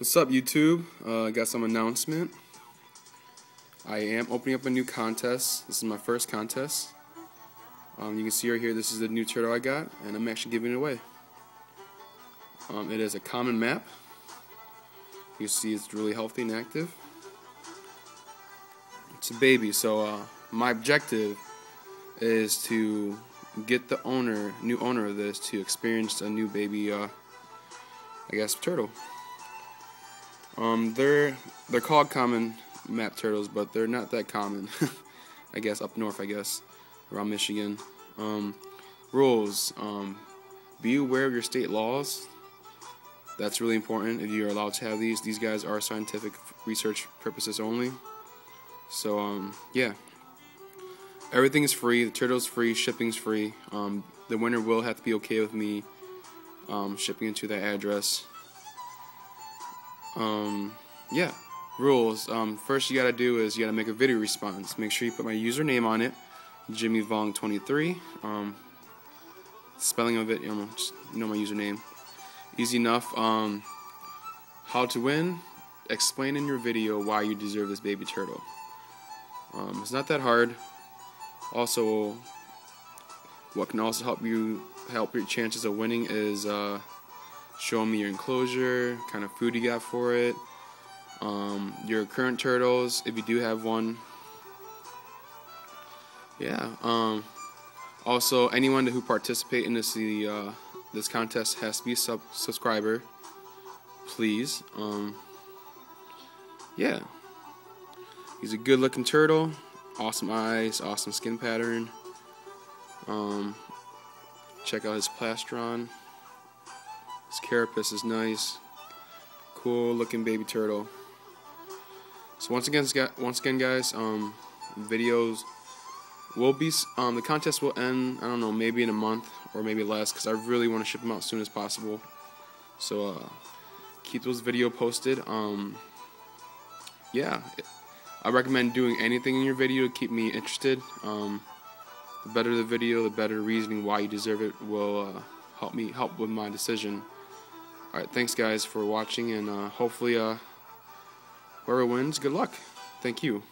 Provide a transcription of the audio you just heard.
What's up, YouTube? Got some announcement. I am opening up a new contest. This is my first contest. You can see right here, this is the new turtle I got, and I'm actually giving it away. It is a common map. You see it's really healthy and active. It's a baby, so my objective is to get the new owner of this to experience a new baby, I guess, turtle. They're called common map turtles, but they're not that common. I guess up north, around Michigan. Rules: be aware of your state laws. That's really important. If you're allowed to have these guys are scientific research purposes only. So yeah, everything is free. The turtle's free. Shipping's free. The winner will have to be okay with me shipping it to that address. Yeah. Rules. First, you gotta do is you gotta make a video response. Make sure you put my username on it, JimmyVong23. Spelling of it, you know my username. Easy enough. How to win? Explain in your video why you deserve this baby turtle. It's not that hard. Also, what can also help your chances of winning is show me your enclosure, kind of food you got for it, your current turtles if you do have one. Yeah. Also, anyone who participates in this contest has to be a subscriber, please. Yeah. He's a good-looking turtle. Awesome eyes, awesome skin pattern. Check out his plastron. His carapace is nice. Cool-looking baby turtle. So once again, guys, videos will be the contest will end, I don't know, maybe in a month or maybe less, because I really want to ship them out as soon as possible. So keep those videos posted. Yeah. I recommend doing anything in your video to keep me interested. The better the video, the better reasoning why you deserve it will help with my decision. Alright, thanks guys for watching, and hopefully whoever wins, good luck. Thank you.